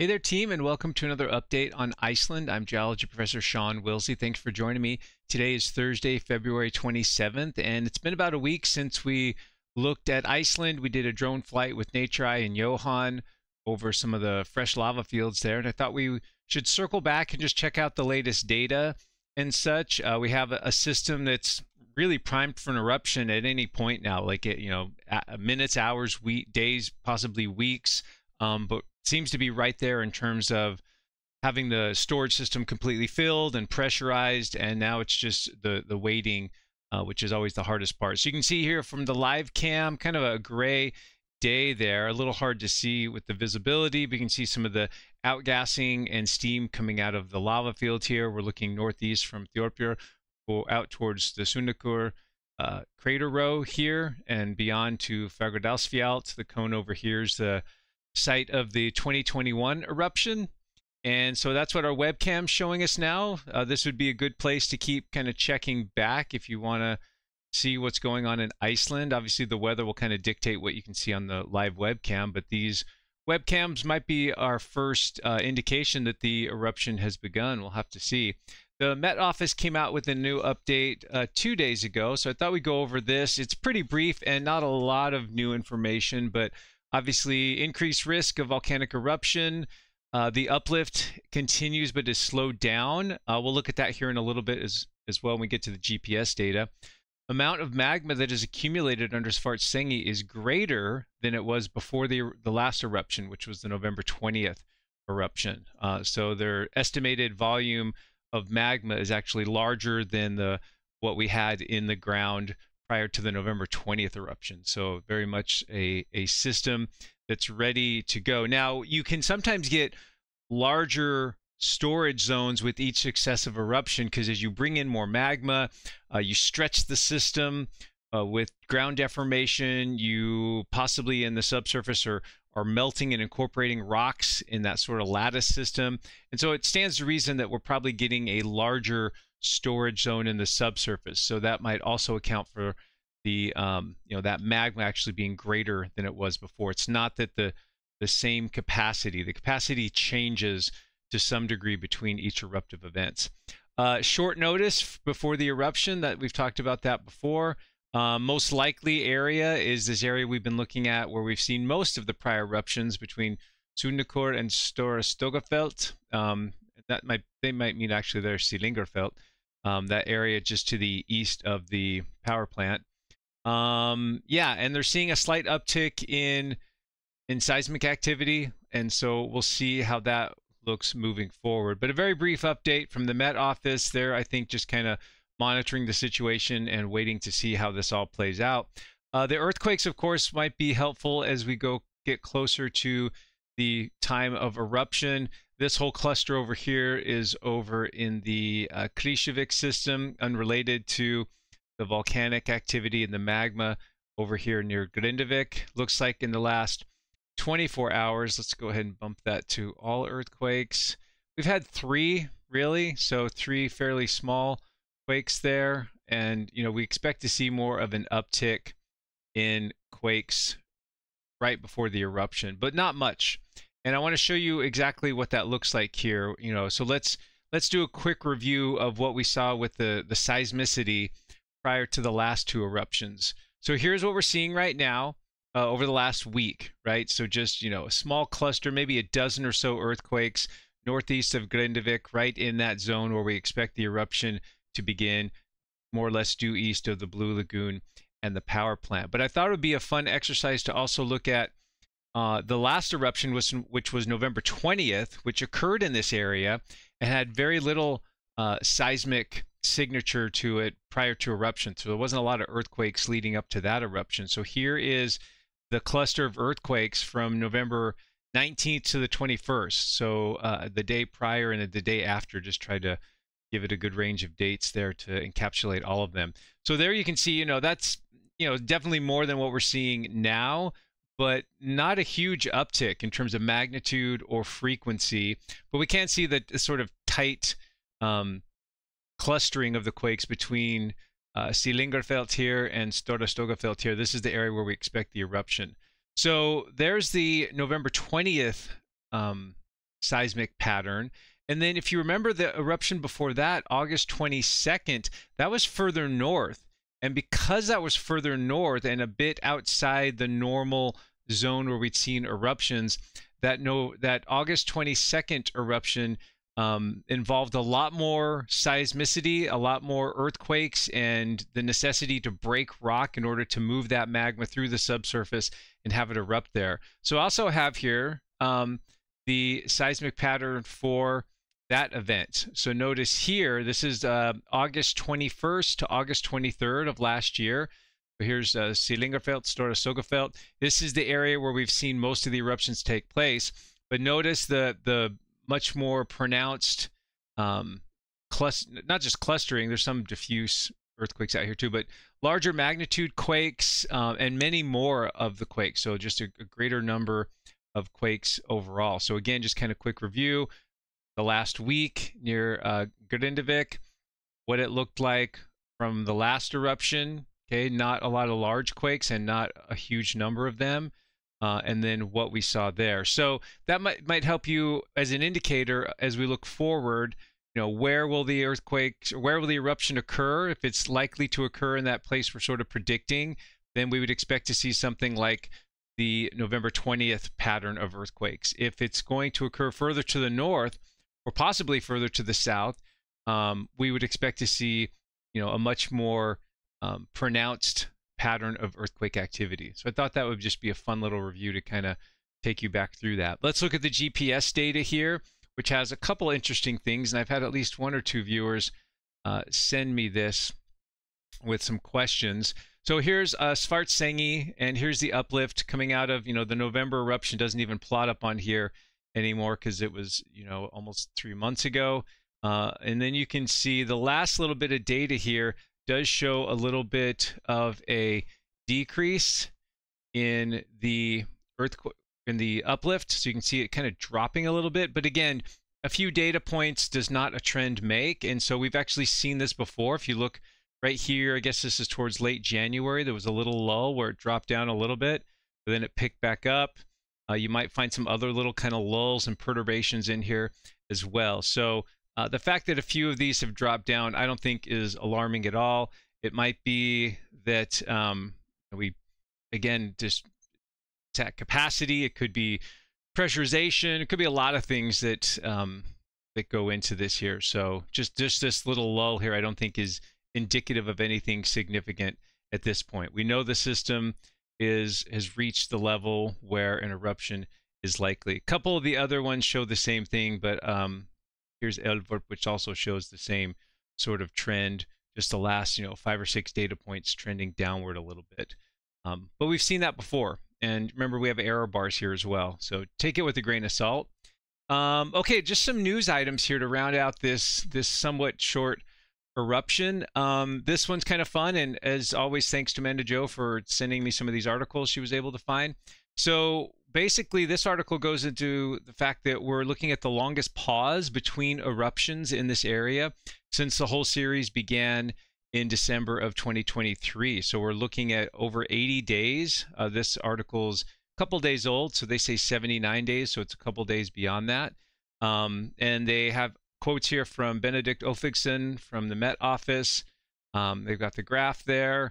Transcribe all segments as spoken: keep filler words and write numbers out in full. Hey there, team, and welcome to another update on Iceland. I'm Geology Professor Shawn Willsey. Thanks for joining me. Today is Thursday, February twenty-seventh, and it's been about a week since we looked at Iceland. We did a drone flight with Nature Eye and Johan over some of the fresh lava fields there, and I thought we should circle back and just check out the latest data and such. Uh, we have a system that's really primed for an eruption at any point now, like, it, you know, minutes, hours, week, days, possibly weeks, um, but seems to be right there in terms of having the storage system completely filled and pressurized, and now it's just the the waiting, uh, which is always the hardest part. So you can see here from the live cam, kind of a gray day there, a little hard to see with the visibility, but you can see some of the outgassing and steam coming out of the lava field here. We're looking northeast from Thjorpyr, go out towards the Sundhnúkur uh, crater row here, and beyond to Fagradalsfjall. So the cone over here is the site of the twenty twenty-one eruption, and so that's what our webcam's showing us now. Uh, this would be a good place to keep kind of checking back if you want to see what's going on in Iceland. Obviously the weather will kind of dictate what you can see on the live webcam, but these webcams might be our first uh, indication that the eruption has begun. We'll have to see. The Met Office came out with a new update uh, two days ago, so I thought we'd go over this. It's pretty brief and not a lot of new information, but obviously, increased risk of volcanic eruption. Uh, the uplift continues but is slowed down. Uh, we'll look at that here in a little bit as, as well when we get to the G P S data. Amount of magma that is accumulated under Svartsengi is greater than it was before the, the last eruption, which was the November twentieth eruption. Uh, so their estimated volume of magma is actually larger than the what we had in the ground prior to the November twentieth eruption. So very much a, a system that's ready to go. Now, you can sometimes get larger storage zones with each successive eruption, because as you bring in more magma, uh, you stretch the system uh, with ground deformation, you possibly in the subsurface are, are melting and incorporating rocks in that sort of lattice system. And so it stands to reason that we're probably getting a larger storage zone in the subsurface, so that might also account for the um, you know, that magma actually being greater than it was before. It's not that the the same capacity. The capacity changes to some degree between each eruptive events. Uh, short notice before the eruption, that we've talked about that before. Uh, most likely area is this area we've been looking at, where we've seen most of the prior eruptions between Sundhnúkur and Stóra-Skógfell. Um, that might they might mean actually there's Sýlingarfell. Um, that area just to the east of the power plant. Um, yeah, and they're seeing a slight uptick in in seismic activity, and so we'll see how that looks moving forward. But a very brief update from the Met Office there, I think just kind of monitoring the situation and waiting to see how this all plays out. Uh, the earthquakes, of course, might be helpful as we go get closer to the time of eruption. This whole cluster over here is over in the uh, Krísuvík system, unrelated to the volcanic activity and the magma over here near Grindavík. Looks like in the last twenty-four hours, let's go ahead and bump that to all earthquakes. We've had three, really, so three fairly small quakes there. And, you know, we expect to see more of an uptick in quakes right before the eruption, but not much. And I want to show you exactly what that looks like here. You know, so let's let's do a quick review of what we saw with the, the seismicity prior to the last two eruptions. So here's what we're seeing right now uh, over the last week, right? So just, you know, a small cluster, maybe a dozen or so earthquakes northeast of Grindavík, right in that zone where we expect the eruption to begin, more or less due east of the Blue Lagoon and the power plant. But I thought it would be a fun exercise to also look at Uh, the last eruption, was, which was November twentieth, which occurred in this area and had very little uh, seismic signature to it prior to eruption. So there wasn't a lot of earthquakes leading up to that eruption. So here is the cluster of earthquakes from November nineteenth to the twenty-first. So uh, the day prior and the day after, just tried to give it a good range of dates there to encapsulate all of them. So there you can see, you know, that's, you know, definitely more than what we're seeing now, but not a huge uptick in terms of magnitude or frequency. But we can see that sort of tight um, clustering of the quakes between uh, Sýlingarfell here and Stóra-Skógfell here. This is the area where we expect the eruption. So there's the November twentieth um, seismic pattern. And then if you remember the eruption before that, August twenty-second, that was further north. And because that was further north and a bit outside the normal zone where we'd seen eruptions, that no, that August twenty-second eruption um, involved a lot more seismicity, a lot more earthquakes, and the necessity to break rock in order to move that magma through the subsurface and have it erupt there. So I also have here um, the seismic pattern for that event. So notice here, this is uh, August twenty-first to August twenty-third of last year. Here's uh, Sýlingarfell, Stóra-Skógfell. This is the area where we've seen most of the eruptions take place. But notice the the much more pronounced, um, cluster, not just clustering. There's some diffuse earthquakes out here too, but larger magnitude quakes uh, and many more of the quakes. So just a, a greater number of quakes overall. So again, just kind of quick review. The last week near uh, Grindavík, what it looked like from the last eruption. Okay, not a lot of large quakes and not a huge number of them, uh, and then what we saw there. So that might might help you as an indicator as we look forward. You know, where will the earthquake, where will the eruption occur? If it's likely to occur in that place we're sort of predicting, then we would expect to see something like the November twentieth pattern of earthquakes. If it's going to occur further to the north or possibly further to the south, um, we would expect to see, you know, a much more Um, pronounced pattern of earthquake activity. So I thought that would just be a fun little review to kind of take you back through that. Let's look at the G P S data here, which has a couple interesting things, and I've had at least one or two viewers uh, send me this with some questions. So here's uh, Svartsengi, and here's the uplift coming out of, you know, the November eruption doesn't even plot up on here anymore because it was, you know, almost three months ago. Uh, and then you can see the last little bit of data here does show a little bit of a decrease in the earthquake, in the uplift, so you can see it kind of dropping a little bit. But again, a few data points does not a trend make, and so we've actually seen this before. If you look right here, I guess this is towards late January, there was a little lull where it dropped down a little bit, but then it picked back up. Uh, you might find some other little kind of lulls and perturbations in here as well. So Uh, the fact that a few of these have dropped down, I don't think is alarming at all. It might be that um, we, again, just at capacity. It could be pressurization. It could be a lot of things that um, that go into this here. So just just this little lull here, I don't think is indicative of anything significant at this point. We know the system is has reached the level where an eruption is likely. A couple of the other ones show the same thing, but um, here's Elvort, which also shows the same sort of trend, just the last, you know, five or six data points trending downward a little bit. Um, but we've seen that before. And remember, we have error bars here as well. So take it with a grain of salt. Um, okay, just some news items here to round out this, this somewhat short eruption. Um, this one's kind of fun. And as always, thanks to Amanda Jo for sending me some of these articles she was able to find. So basically, this article goes into the fact that we're looking at the longest pause between eruptions in this area since the whole series began in December of twenty twenty-three. So we're looking at over eighty days. Uh, this article's a couple days old, so they say seventy-nine days, so it's a couple days beyond that. Um, and they have quotes here from Benedict Ophigsen from the Met Office. Um, they've got the graph there.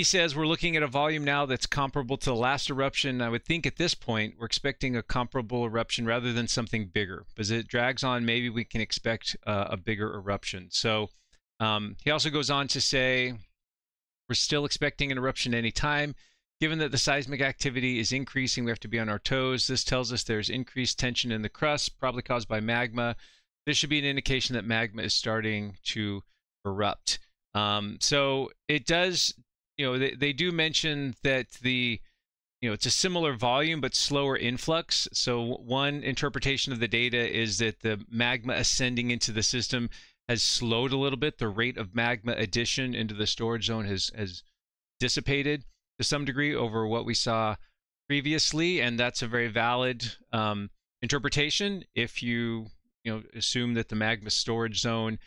He says, we're looking at a volume now that's comparable to the last eruption. I would think at this point, we're expecting a comparable eruption rather than something bigger. As it drags on, maybe we can expect uh, a bigger eruption. So um, he also goes on to say, we're still expecting an eruption anytime. Given that the seismic activity is increasing, we have to be on our toes. This tells us there's increased tension in the crust, probably caused by magma. This should be an indication that magma is starting to erupt. Um, so it does... You know, they, they do mention that the, you know, it's a similar volume but slower influx. So one interpretation of the data is that the magma ascending into the system has slowed a little bit. The rate of magma addition into the storage zone has, has dissipated to some degree over what we saw previously. And that's a very valid um, interpretation if you, you know, assume that the magma storage zone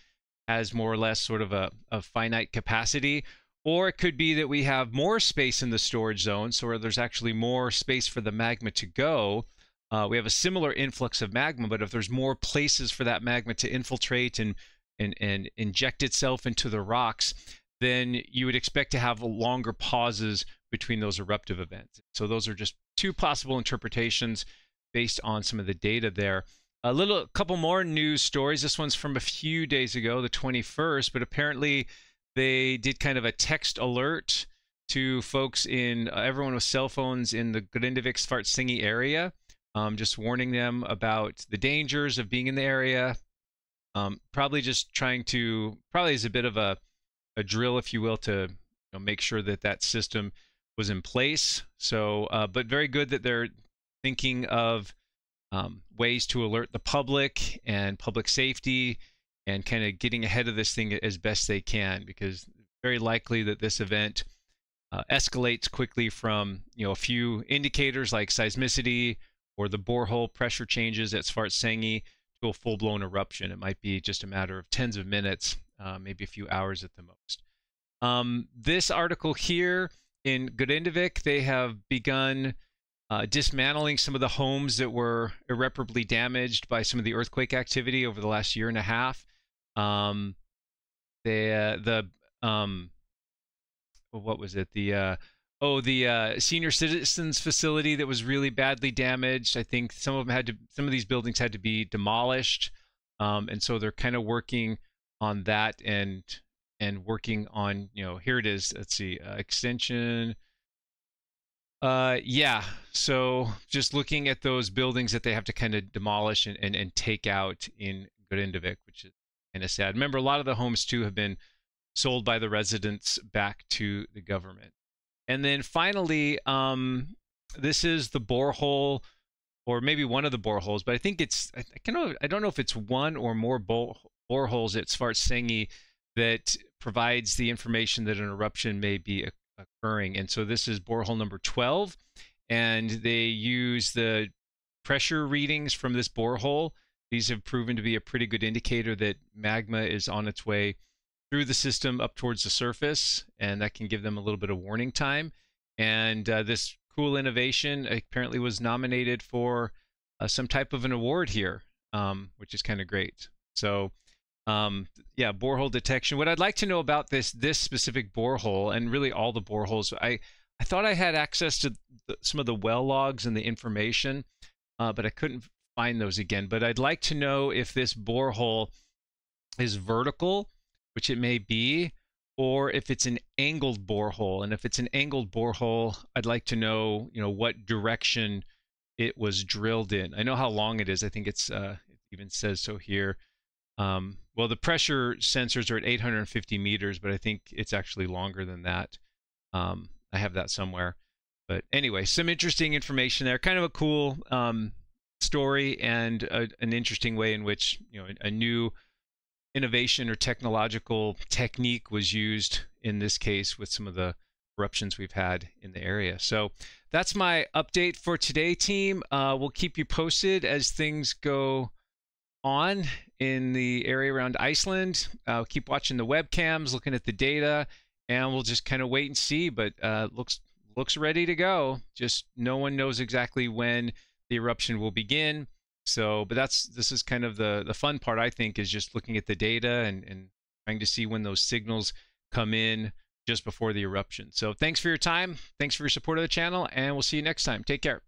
has more or less sort of a, a finite capacity. Or it could be that we have more space in the storage zone, so where there's actually more space for the magma to go, uh, we have a similar influx of magma, but if there's more places for that magma to infiltrate and, and, and inject itself into the rocks, then you would expect to have longer pauses between those eruptive events. So those are just two possible interpretations based on some of the data there. A little, a couple more news stories. This one's from a few days ago, the twenty-first, but apparently they did kind of a text alert to folks in, uh, everyone with cell phones in the Grindavík Svartsengi area, um, just warning them about the dangers of being in the area. Um, probably just trying to, probably as a bit of a, a drill, if you will, to you know, make sure that that system was in place. So, uh, but very good that they're thinking of um, ways to alert the public and public safety and kind of getting ahead of this thing as best they can, because very likely that this event Uh, escalates quickly from you know a few indicators like seismicity or the borehole pressure changes at Svartsengi to a full-blown eruption. It might be just a matter of tens of minutes, uh, maybe a few hours at the most. Um, this article here in Grindavík, they have begun uh, dismantling some of the homes that were irreparably damaged by some of the earthquake activity over the last year and a half. Um, they, uh, the um, what was it? The, uh, oh, the uh, senior citizens facility that was really badly damaged. I think some of them had to, some of these buildings had to be demolished. Um, and so they're kind of working on that and, and working on, you know, here it is. Let's see, uh, extension. Uh, yeah. So just looking at those buildings that they have to kind of demolish and, and, and take out in Grindavík, which is kind of sad. Remember, a lot of the homes too have been sold by the residents back to the government. And then finally, um, this is the borehole, or maybe one of the boreholes, but I think it's, I, I, can, I don't know if it's one or more boreholes at Svartsengi that provides the information that an eruption may be occurring. And so this is borehole number twelve, and they use the pressure readings from this borehole. These have proven to be a pretty good indicator that magma is on its way through the system up towards the surface, and that can give them a little bit of warning time. And uh, this cool innovation apparently was nominated for uh, some type of an award here, um, which is kind of great. So um, yeah, borehole detection. What I'd like to know about this this specific borehole, and really all the boreholes, I, I thought I had access to the, some of the well logs and the information, uh, but I couldn't find those again. But I'd like to know if this borehole is vertical, which it may be, or if it's an angled borehole. And if it's an angled borehole, I'd like to know, you know, what direction it was drilled in. I know how long it is. I think it's, uh, it even says so here. Um, well, the pressure sensors are at eight hundred fifty meters, but I think it's actually longer than that. Um, I have that somewhere. But anyway, some interesting information there. Kind of a cool um, story, and a, an interesting way in which, you know, a, a new innovation or technological technique was used in this case with some of the eruptions we've had in the area. So that's my update for today, team. Uh, we'll keep you posted as things go on in the area around Iceland. Uh, keep watching the webcams, looking at the data, and we'll just kind of wait and see, but uh, looks, looks ready to go. Just no one knows exactly when the eruption will begin. So, but that's, this is kind of the, the fun part, I think, is just looking at the data and, and trying to see when those signals come in just before the eruption. So thanks for your time. Thanks for your support of the channel, and we'll see you next time. Take care.